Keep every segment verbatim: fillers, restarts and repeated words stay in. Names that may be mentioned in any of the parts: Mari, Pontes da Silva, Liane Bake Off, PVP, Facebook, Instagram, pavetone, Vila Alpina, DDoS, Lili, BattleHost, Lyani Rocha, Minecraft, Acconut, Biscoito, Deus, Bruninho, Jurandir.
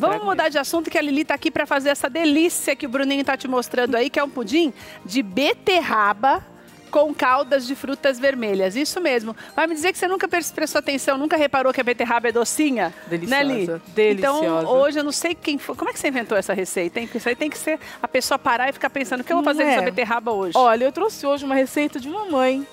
Vamos mudar de assunto, que a Lili tá aqui para fazer essa delícia que o Bruninho tá te mostrando aí, que é um pudim de beterraba com caldas de frutas vermelhas. Isso mesmo. Vai me dizer que você nunca prestou atenção, nunca reparou que a beterraba é docinha? Deliciosa. Né, Li? Deliciosa. Então, hoje eu não sei quem foi. Como é que você inventou essa receita, hein? Porque isso aí tem que ser a pessoa parar e ficar pensando, o que eu vou fazer é. dessa beterraba hoje? Olha, eu trouxe hoje uma receita de mamãe.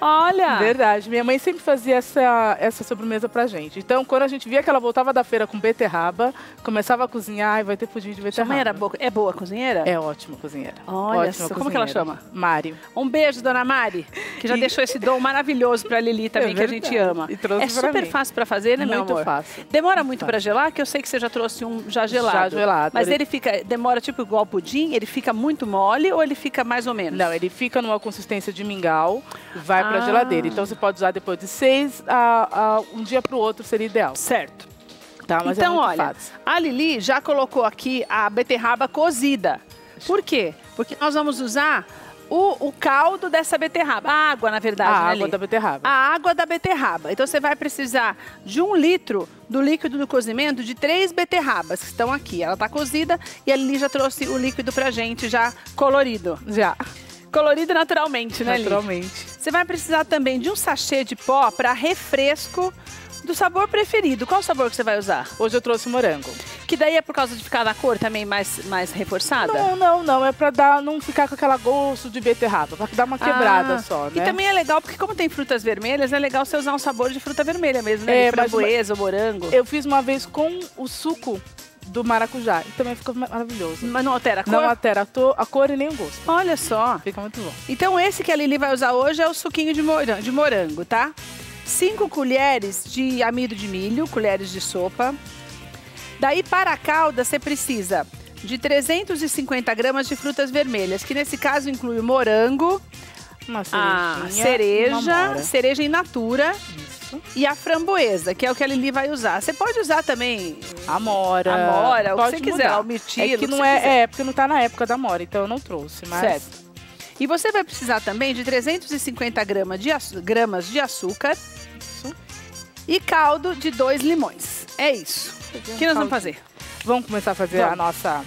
Olha! Verdade, minha mãe sempre fazia essa, essa sobremesa pra gente. Então, quando a gente via que ela voltava da feira com beterraba, começava a cozinhar, e vai ter pudim de beterraba. Sua mãe era boa, é boa cozinheira? É ótima cozinheira. Olha só, como que ela chama? Mari. Um beijo, dona Mari, que já e... deixou esse dom maravilhoso pra Lili também, é que a gente ama. E trouxe é super mim. fácil pra fazer, né, muito meu amor? Muito fácil. Demora muito, muito fácil. pra gelar, que eu sei que você já trouxe um já gelado. Já gelado. Mas ele... ele fica, demora tipo igual pudim, ele fica muito mole ou ele fica mais ou menos? Não, ele fica numa consistência de mingau. Vai ah. para a geladeira. Então, você pode usar depois de seis, a, a, um dia para o outro seria ideal. Certo. Tá, mas então, é muito olha, fácil. A Lili já colocou aqui a beterraba cozida. Por quê? Porque nós vamos usar o, o caldo dessa beterraba. A água, na verdade, A né, água Lili? da beterraba. A água da beterraba. Então, você vai precisar de um litro do líquido do cozimento de três beterrabas que estão aqui. Ela está cozida e a Lili já trouxe o líquido para a gente, já colorido. Já. Colorido naturalmente, né, Lili? Naturalmente. Você vai precisar também de um sachê de pó para refresco do sabor preferido. Qual o sabor que você vai usar? Hoje eu trouxe morango. Que daí é por causa de ficar na cor também mais, mais reforçada? Não, não, não. É pra dar, não ficar com aquela gosto de beterraba. Pra dar uma quebrada ah, só, né? E também é legal, porque como tem frutas vermelhas, é legal você usar um sabor de fruta vermelha mesmo, né? É, framboesa, uma... morango. Eu fiz uma vez com o suco do maracujá. E também fica maravilhoso. Mas não altera a cor? Não altera a cor e nem o gosto. Olha só. Fica muito bom. Então esse que a Lili vai usar hoje é o suquinho de morango, de morango, tá? cinco colheres de amido de milho, colheres de sopa. Daí para a calda você precisa de trezentos e cinquenta gramas de frutas vermelhas, que nesse caso inclui o morango, uma a cereja, uma cereja in natura. E a framboesa, que é o que a Lili vai usar. Você pode usar também amora, amora o que você quiser, almitilo. É que não é, é, porque não tá na época da amora, então eu não trouxe, mas... Certo. E você vai precisar também de trezentos e cinquenta gramas de, gramas de açúcar. Isso. E caldo de dois limões. É isso. O que nós vamos fazer? Vamos começar a fazer vamos. a nossa...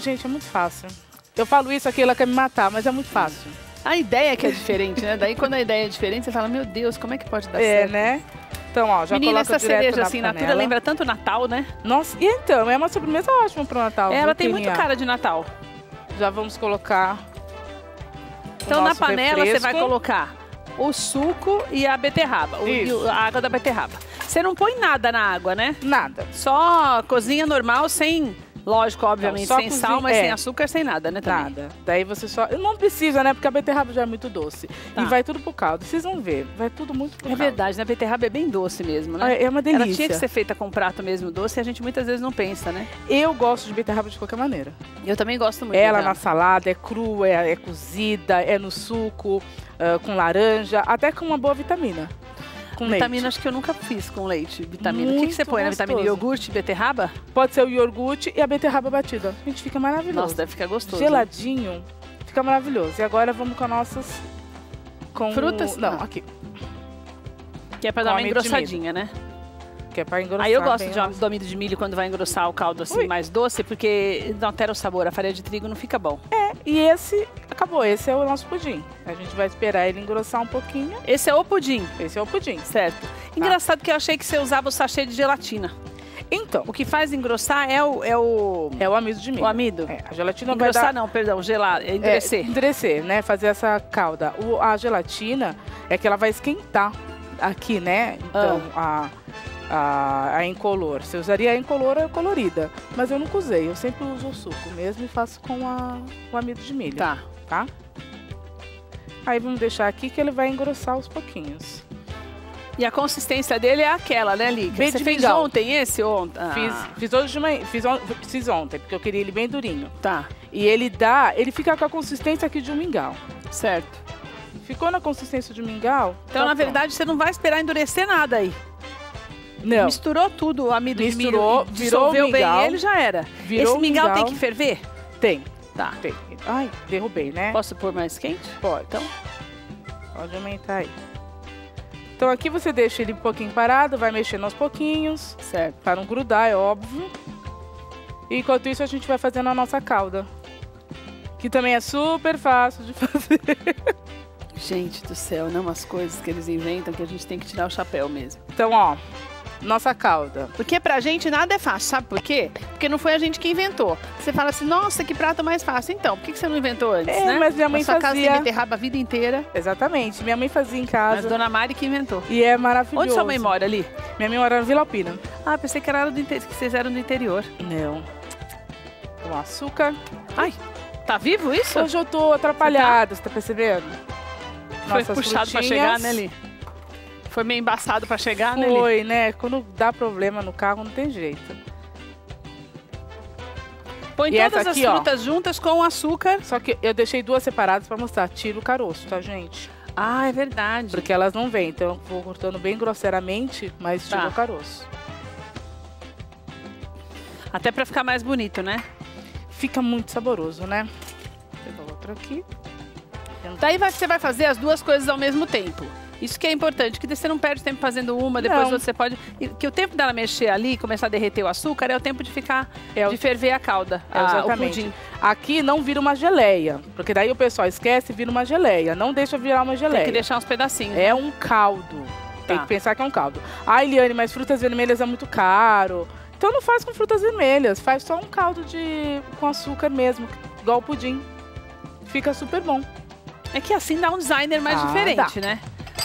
Gente, é muito fácil. Eu falo isso aqui, ela quer me matar, mas é muito fácil. A ideia que é diferente, né? Daí quando a ideia é diferente, você fala, meu Deus, como é que pode dar é, certo? É, né? Então, ó, já Menina, coloca essa direto cereja, na assim, panela. Natura lembra tanto o Natal, né? Nossa, e então, é uma sobremesa ótima pro Natal. É, ela tem muito cara de Natal. Já vamos colocar Então, na panela, refresco. Você vai colocar o suco e a beterraba, o, e a água da beterraba. Você não põe nada na água, né? Nada. Só cozinha normal, sem... Lógico, obviamente, então, sem cozinha, sal, mas é. sem açúcar, sem nada, né? Também. Nada. Daí você só... Não precisa, né? Porque a beterraba já é muito doce. Tá. E vai tudo pro caldo. Vocês vão ver. Vai tudo muito pro é caldo. É verdade, né? A beterraba é bem doce mesmo, né? É, é uma delícia. Ela tinha que ser feita com um prato mesmo doce e a gente muitas vezes não pensa, né? Eu gosto de beterraba de qualquer maneira. Eu também gosto muito. Ela na salada, é crua, é, é cozida, é no suco, uh, com laranja, até com uma boa vitamina. Com vitamina, leite. Acho que eu nunca fiz com leite. Vitamina. Muito o que, que você põe na né? vitamina? Iogurte, beterraba? Pode ser o iogurte e a beterraba batida. A gente fica maravilhoso. Nossa, deve ficar gostoso. Geladinho, né? Fica maravilhoso. E agora vamos com as nossas... Com... Frutas? Não, não, aqui. Que é pra dar com uma engrossadinha, né? Que é pra engrossar. Aí eu gosto de um amido de milho quando vai engrossar o caldo assim, Ui. mais doce, porque não altera o sabor. A farinha de trigo não fica bom. É, e esse acabou. Esse é o nosso pudim. A gente vai esperar ele engrossar um pouquinho. Esse é o pudim? Esse é o pudim. Certo. Engraçado tá. que eu achei que você usava o sachê de gelatina. Então. O que faz engrossar é o... É o, é o amido de milho. O amido. É, a gelatina engrossar vai dar... não, perdão, gelar, é endurecer. É, endurecer, né? Fazer essa calda. O, a gelatina é que ela vai esquentar aqui, né? Então, ah. a... A, a incolor. Você usaria a incolor ou a colorida, mas eu nunca usei. Eu sempre uso o suco mesmo e faço com a, o amido de milho. Tá. Tá? Aí vamos deixar aqui que ele vai engrossar aos pouquinhos. E a consistência dele é aquela, né, Lili? Você fez mingau. ontem esse? Ontem? Ah. Fiz, fiz hoje de manhã. Fiz, on, fiz ontem, porque eu queria ele bem durinho. Tá. E ele dá... Ele fica com a consistência aqui de um mingau. Certo. Ficou na consistência de um mingau? Então, tá na verdade, pronto. Você não vai esperar endurecer nada aí. Não. Misturou tudo o amido Misturou, de milho, dissolveu virou mingau, bem ele já era. Virou Esse mingau, mingau tem que ferver? Tem. Tá. Tem. Ai, derrubei, né? Posso pôr mais quente? Pode. Então, pode aumentar aí. Então aqui você deixa ele um pouquinho parado, vai mexendo aos pouquinhos. Certo. Para não grudar, é óbvio. E enquanto isso a gente vai fazendo a nossa calda, que também é super fácil de fazer. Gente do céu, né? Umas coisas que eles inventam que a gente tem que tirar o chapéu mesmo. Então, ó, nossa calda. Porque pra gente nada é fácil, sabe por quê? Porque não foi a gente que inventou. Você fala assim, nossa, que prato mais fácil. Então, por que você não inventou antes, é, né? Mas minha mãe fazia... Na sua casa tem beterraba a vida inteira. Exatamente, minha mãe fazia em casa. Mas dona Mari que inventou. E é maravilhoso. Onde sua mãe mora ali? Minha mãe mora na Vila Alpina. Ah, pensei que, era do inter... que vocês eram do interior. Não. Com açúcar. Ai, tá vivo isso? Hoje eu tô atrapalhada, você tá, você tá percebendo? Foi nossas puxado para chegar, né, Li? Foi meio embaçado para chegar, Foi, né, Foi, né? Quando dá problema no carro, não tem jeito. Põe e todas aqui, as frutas ó, juntas com açúcar. Só que eu deixei duas separadas para mostrar. Tira o caroço, tá, gente? Ah, é verdade. Porque elas não vêm. Então, eu vou cortando bem grosseiramente, mas tá, tira o caroço. Até para ficar mais bonito, né? Fica muito saboroso, né? Vou pegar outra aqui. Daí vai, você vai fazer as duas coisas ao mesmo tempo. Isso que é importante, que você não perde tempo fazendo uma, depois outra você pode... Que o tempo dela mexer ali, começar a derreter o açúcar, é o tempo de ficar, é o... de ferver a calda, é, a, exatamente. O pudim. Aqui não vira uma geleia, porque daí o pessoal esquece e vira uma geleia. Não deixa virar uma geleia. Tem que deixar uns pedacinhos. É um caldo. Tá. Tem que pensar que é um caldo. Ah, Liane, mas frutas vermelhas é muito caro. Então não faz com frutas vermelhas, faz só um caldo de... com açúcar mesmo, igual o pudim. Fica super bom. É que assim dá um designer mais ah, diferente, dá. né?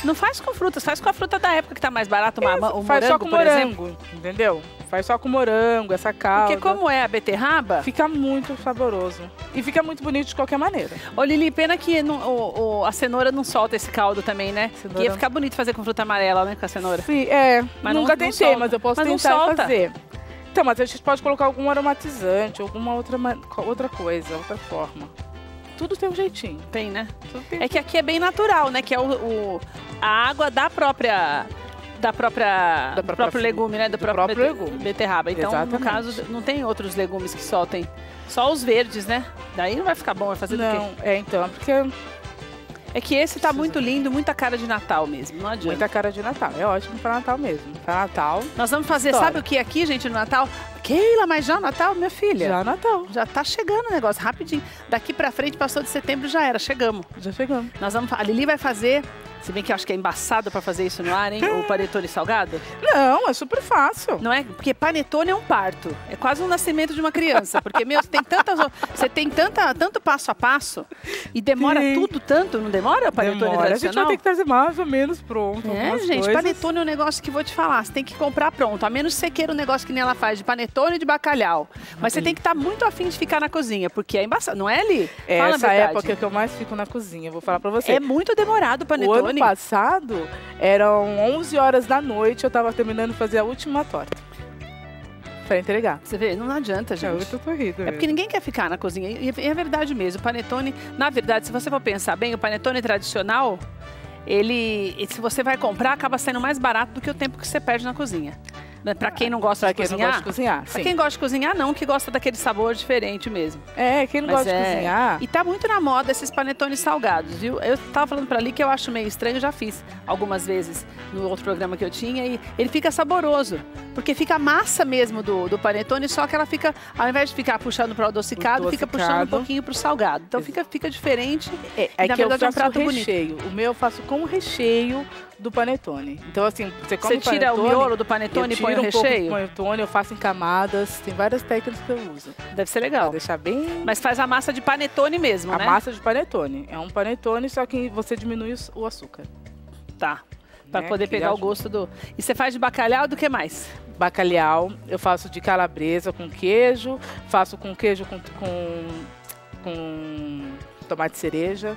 Não faz com frutas, faz com a fruta da época que tá mais barato, uma, Isso, o morango, faz só com por morango, exemplo. Entendeu? Faz só com morango, essa calda. Porque como é a beterraba... Fica muito saboroso. E fica muito bonito de qualquer maneira. Ô, Lili, pena que não, o, o, a cenoura não solta esse caldo também, né? Cenoura. Ia ficar bonito fazer com fruta amarela, né? Com a cenoura. Sim, é. Mas nunca não, tentei, não mas eu posso mas tentar não solta. fazer. Então, mas a gente pode colocar algum aromatizante, alguma outra, outra coisa, outra forma. Tudo tem um jeitinho. Tem, né? Tudo tem. É que aqui é bem natural, né? Que é o, o, a água da própria... Da própria... Da própria do próprio legume, né? Do, do próprio, próprio legume. Beterraba. Então, Exatamente. no caso, não tem outros legumes que soltem. Só os verdes, né? Daí não vai ficar bom, vai fazer não, do quê? Não, é então, porque... É que esse tá muito lindo, muita cara de Natal mesmo, não adianta. Muita cara de Natal, é ótimo pra Natal mesmo. Pra Natal... Nós vamos fazer, história. sabe o que aqui, gente, no Natal? Keila, mas já o Natal, minha filha? Já o Natal. Já tá chegando o negócio, rapidinho. Daqui pra frente, passou de setembro, já era, chegamos. Já chegamos. Nós vamos, a Lili vai fazer, se bem que eu acho que é embaçado pra fazer isso no ar, hein? O panetone salgado. Não, é super fácil. Não é? Porque panetone é um parto, é quase um nascimento de uma criança. Porque, meu, você tem, tantas, você tem tanta, tanto passo a passo e demora Sim. tudo tanto, não demora? Demora o panetone Demora. tradicional? A gente vai ter que trazer mais ou menos pronto. É, gente, coisas. panetone é um negócio que vou te falar. Você tem que comprar pronto. A menos que você queira um negócio que nem ela faz, de panetone e de bacalhau. Mas uhum. você tem que estar tá muito afim de ficar na cozinha, porque é embaçado. Não é, Li? É Fala essa época que eu mais fico na cozinha, vou falar pra você. É muito demorado o panetone. O ano passado, eram onze horas da noite, eu tava terminando de fazer a última torta. Pra entregar. Você vê? Não adianta, gente. É muito corrido. É porque ninguém quer ficar na cozinha. E é verdade mesmo. O panetone, na verdade, se você for pensar bem, o panetone tradicional, ele, se você vai comprar, acaba saindo mais barato do que o tempo que você perde na cozinha. Pra quem não gosta, pra de, quem cozinhar, não gosta de cozinhar. Pra sim. quem gosta de cozinhar, não, que gosta daquele sabor diferente mesmo. É, quem não Mas gosta é... de cozinhar... E tá muito na moda esses panetones salgados, viu? Eu tava falando pra ali que eu acho meio estranho, eu já fiz algumas vezes no outro programa que eu tinha, e ele fica saboroso, porque fica a massa mesmo do, do panetone, só que ela fica, ao invés de ficar puxando pro adocicado, fica puxando um pouquinho pro salgado. Então fica, fica diferente. É, é que verdade, eu faço é um prato o recheio. Bonito. O meu eu faço com o recheio do panetone. Então assim, você come Você tira panetone, o miolo do panetone e põe um recheio? Pouco de panetone, eu faço em camadas, tem várias técnicas que eu uso. Deve ser legal. Pra deixar bem... Mas faz a massa de panetone mesmo, a né? A massa de panetone. É um panetone, só que você diminui o açúcar. Tá. Pra né? poder que pegar o gosto do... E você faz de bacalhau do que mais? Bacalhau, eu faço de calabresa com queijo, faço com queijo com, com, com tomate cereja.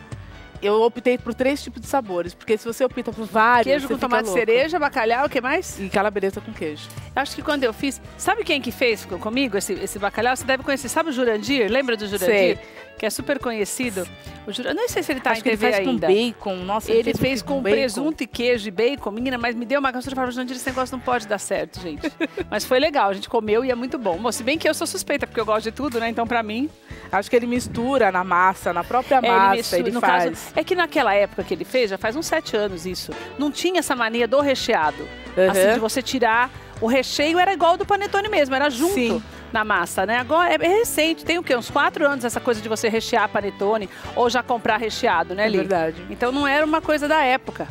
Eu optei por três tipos de sabores, porque se você opta por vários... Queijo com tomate cereja, bacalhau, o que mais? E calabresa com queijo. Acho que quando eu fiz... Sabe quem que fez comigo esse, esse bacalhau? Você deve conhecer. Sabe o Jurandir? Lembra do Jurandir? Sei. Que é super conhecido. O Jurandir, não sei se ele tá Acho em T V ainda. Ele faz ainda. com bacon. Nossa, ele, ele fez, fez com, com presunto e queijo e bacon. Menina, mas me deu uma canção de falar, Jurandir, esse negócio não pode dar certo, gente. Mas foi legal, a gente comeu e é muito bom. Bom, se bem que eu sou suspeita, porque eu gosto de tudo, né? Então, pra mim... Acho que ele mistura na massa, na própria massa, é, ele, mistura, ele no faz... Caso, é que naquela época que ele fez, já faz uns sete anos isso, não tinha essa mania do recheado. Uhum. Assim, de você tirar... O recheio era igual ao do panetone mesmo, era junto. Sim. na massa, né? Agora é recente, tem o quê? Uns quatro anos essa coisa de você rechear panetone ou já comprar recheado, né, Lili? É verdade. Então não era uma coisa da época.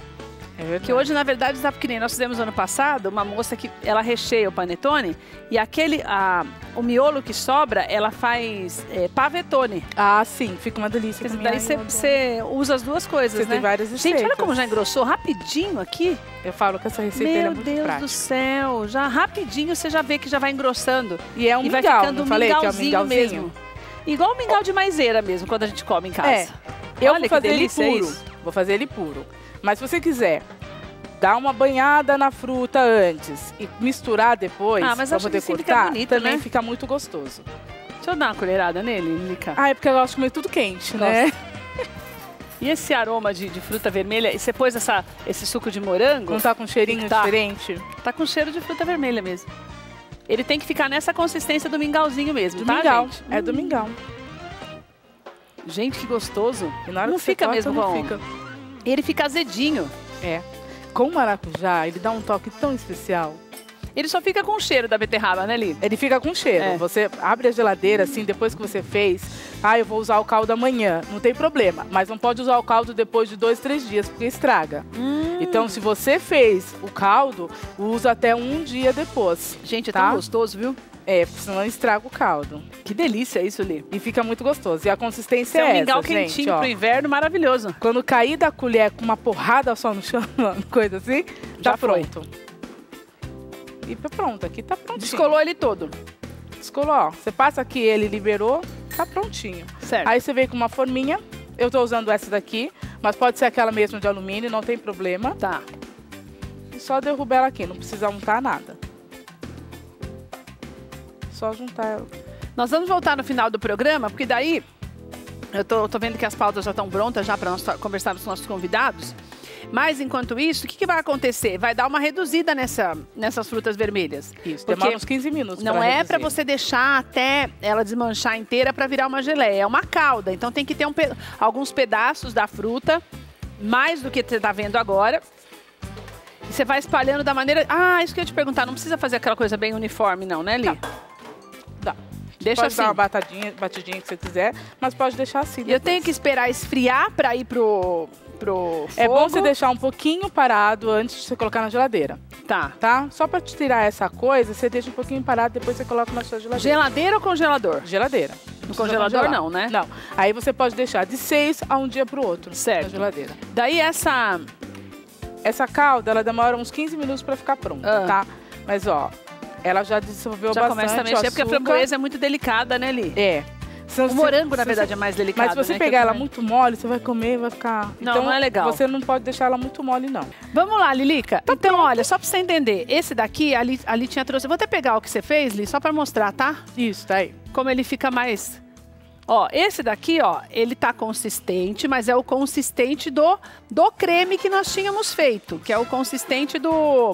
É verdade. Que hoje, na verdade, sabe que nem nós fizemos ano passado, uma moça que ela recheia o panetone e aquele, a, o miolo que sobra, ela faz é, pavetone. Ah, sim, fica uma delícia. Porque daí você usa as duas coisas, cê né? Tem várias receitas. Gente, olha como já engrossou rapidinho aqui. Eu falo que essa receita é muito prática. Meu Deus do céu, já rapidinho você já vê que já vai engrossando. E é um e mingau, vai ficando um falei mingauzinho, que é um mingauzinho mesmo. Igual o mingau de maiseira mesmo, quando a gente come em casa. É. Eu olha vou fazer ele puro. É vou fazer ele puro. Mas se você quiser dar uma banhada na fruta antes e misturar depois, ah, mas pra poder cortar, fica bonito, também né? Fica muito gostoso. Deixa eu dar uma colherada nele, Lica. Ah, é porque eu gosto de comer tudo quente, gosto. Né? E esse aroma de, de fruta vermelha, e você pôs essa, esse suco de morango? Não tá com um cheirinho tá, diferente? Tá com cheiro de fruta vermelha mesmo. Ele tem que ficar nessa consistência do mingauzinho mesmo, do tá, mingau. Gente? É do mingau. Gente, que gostoso. E na hora não que fica mesmo bom. Não fica. Ele fica azedinho. É. Com o maracujá, ele dá um toque tão especial. Ele só fica com o cheiro da beterraba, né, Lili? Ele fica com cheiro. É. Você abre a geladeira, assim, depois que você fez. Ah, eu vou usar o caldo amanhã. Não tem problema. Mas não pode usar o caldo depois de dois, três dias, porque estraga. Hum. Então, se você fez o caldo, usa até um dia depois. Gente, é tá? tão gostoso, viu? É, porque senão estraga o caldo. Que delícia isso, Lili. E fica muito gostoso. E a consistência é essa, gente. É um mingau quentinho pro inverno, maravilhoso. Quando cair da colher com uma porrada só no chão, coisa assim, tá pronto. E pronto, aqui tá prontinho. Descolou ele todo. Descolou, ó. Você passa aqui, ele liberou, tá prontinho. Certo. Aí você vem com uma forminha. Eu tô usando essa daqui, mas pode ser aquela mesmo de alumínio, não tem problema. Tá. E só derrubar ela aqui, não precisa untar nada. Só juntar. Nós vamos voltar no final do programa, porque daí eu tô, tô vendo que as pautas já estão prontas já para nós conversarmos com nossos convidados. Mas enquanto isso, o que, que vai acontecer? Vai dar uma reduzida nessa, nessas frutas vermelhas. Isso, demora uns quinze minutos. Não é para você deixar até ela desmanchar inteira para virar uma geleia, é uma calda. Então tem que ter um pe- alguns pedaços da fruta, mais do que você está vendo agora. E você vai espalhando da maneira. Ah, isso que eu ia te perguntar, não precisa fazer aquela coisa bem uniforme, não, né, Li? Tá. Deixa pode assim. Dar uma batadinha, batidinha que você quiser, mas pode deixar assim. Depois. Eu tenho que esperar esfriar para ir pro, pro fogo. É bom você deixar um pouquinho parado antes de você colocar na geladeira. Tá. Tá? Só para tirar essa coisa, você deixa um pouquinho parado, depois você coloca na sua geladeira. Geladeira ou congelador? Geladeira. No congelador congelar. Não, né? Não. Aí você pode deixar de seis a um dia pro outro. Certo. Na geladeira. Daí essa... Essa calda, ela demora uns quinze minutos para ficar pronta, ah. tá? Mas, ó... Ela já dissolveu já bastante. Já começa a mexer, porque a framboesa é muito delicada, né, Li? É. Se o você, morango, na verdade, você... é mais delicado. Mas se você né, pegar ela também... muito mole, você vai comer, vai ficar... Não, então, não é legal. Você não pode deixar ela muito mole, não. Vamos lá, Lilica. Tá então, pronto. Olha, só pra você entender. Esse daqui, a Li, a Li tinha trouxe... Eu vou até pegar o que você fez, Li, só pra mostrar, tá? Isso, tá aí. Como ele fica mais... Ó, esse daqui, ó, ele tá consistente, mas é o consistente do, do creme que nós tínhamos feito, que é o consistente do,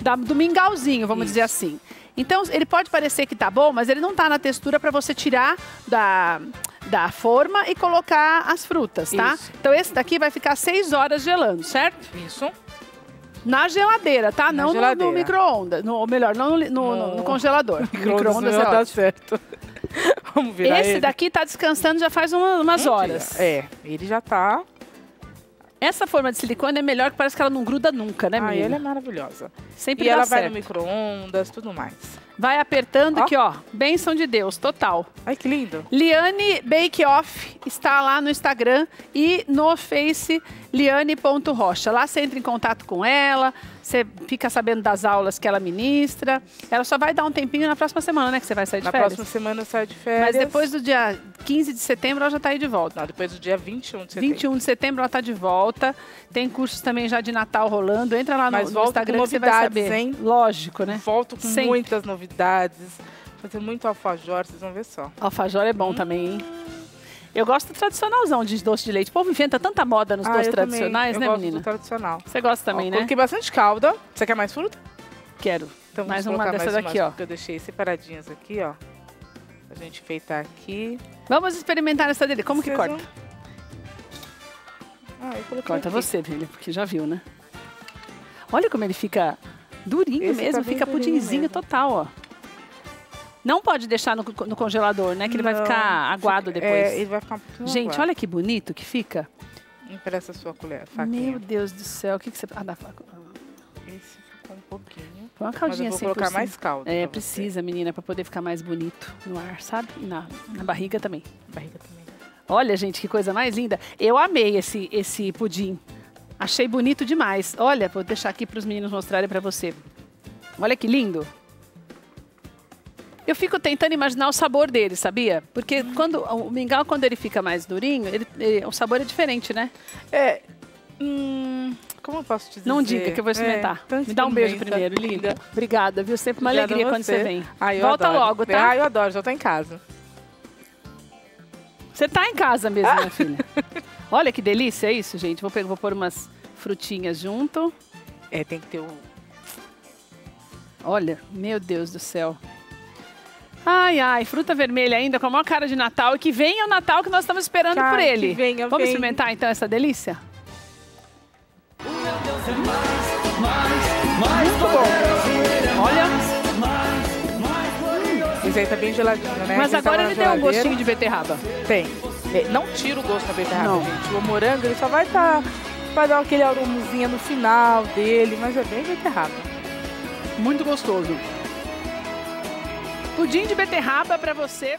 da, do mingauzinho, vamos Isso. dizer assim. Então, ele pode parecer que tá bom, mas ele não tá na textura para você tirar da, da forma e colocar as frutas, tá? Isso. Então, esse daqui vai ficar seis horas gelando, certo? Isso. Na geladeira, tá? Na não geladeira. No, no micro-ondas, ou melhor, não no, no, no, no congelador. Micro-ondas é tá certo. Vamos virar esse ele. Daqui tá descansando já faz uma, umas Entendi. Horas. É, ele já tá... Essa forma de silicone é melhor, que parece que ela não gruda nunca, né, menina? Ah, ela é maravilhosa. Sempre dá certo. E ela vai no micro-ondas, tudo mais. Vai apertando ó. Aqui, ó. Bênção de Deus, total. Ai, que lindo. Liane Bake Off está lá no Instagram e no Face liane ponto rocha. Lá você entra em contato com ela, você fica sabendo das aulas que ela ministra. Ela só vai dar um tempinho na próxima semana, né, que você vai sair de na férias. Na próxima semana eu saio de férias. Mas depois do dia quinze de setembro ela já está aí de volta. Não, depois do dia vinte e um de setembro. vinte e um de setembro ela está de volta. Tem cursos também já de Natal rolando. Entra lá no, Mas no Instagram que você vai saber. Hein? Lógico, né? Volto com Sempre. Muitas novidades. Vou fazer muito alfajor, vocês vão ver só. Alfajor é bom hum. também, hein? Eu gosto do tradicionalzão de doce de leite. O povo inventa tanta moda nos ah, doces tradicionais, né, menina? Eu gosto do tradicional. Você gosta também, ó, né? Coloquei bastante calda. Você quer mais fruta? Quero. Então mais uma dessas mais aqui, ó. Eu deixei separadinhas aqui, ó. Pra gente enfeitar aqui. Vamos experimentar essa dele. Como vocês que corta? Vão... Ah, eu Corta aqui. Você, filha, porque já viu, né? Olha como ele fica durinho Esse mesmo, tá fica pudinzinho total, ó. Não pode deixar no, no congelador, né? Que ele não, vai ficar aguado depois. É, ele vai ficar um pouquinho Gente, aguado. Olha que bonito que fica. Empresta a sua colher, faquinha. Meu Deus do céu, o que, que você... Ah, dá faca. Esse ficou um pouquinho. Põe uma caldinha assim. Vou colocar mais caldo. É, precisa, você. menina, pra poder ficar mais bonito no ar, sabe? E na, na barriga também. Barriga também. Olha, gente, que coisa mais linda. Eu amei esse, esse pudim. Achei bonito demais. Olha, vou deixar aqui pros meninos mostrarem pra você. Olha que lindo. Eu fico tentando imaginar o sabor dele, sabia? Porque quando o mingau, quando ele fica mais durinho, ele, ele, o sabor é diferente, né? É. Hum, como eu posso te dizer? Não diga que eu vou experimentar. É, Me dá um beijo primeiro, linda. Obrigada, viu? Sempre uma Obrigada alegria quando você vem. Ah, Volta adoro. logo, tá? Ah, eu adoro, já tô em casa. Você tá em casa mesmo, ah. minha filha. Olha que delícia, é isso, gente. Vou, vou pôr umas frutinhas junto. É, tem que ter o... Olha, meu Deus do céu. Ai, ai, fruta vermelha ainda, com a maior cara de Natal. E que venha o Natal que nós estamos esperando Cara, por ele. Que venha, Vamos venha. experimentar, então, essa delícia? Meu Deus, é mais, mais, mais Muito bom. Olha. Hum. Esse aí tá bem geladinho, né? Mas agora ele tem um gostinho de beterraba. Tem. É, não tira o gosto da beterraba, não. gente. O morango, ele só vai, tá, vai dar aquele aromozinho no final dele, mas é bem beterraba. Muito gostoso. Pudim de beterraba para você.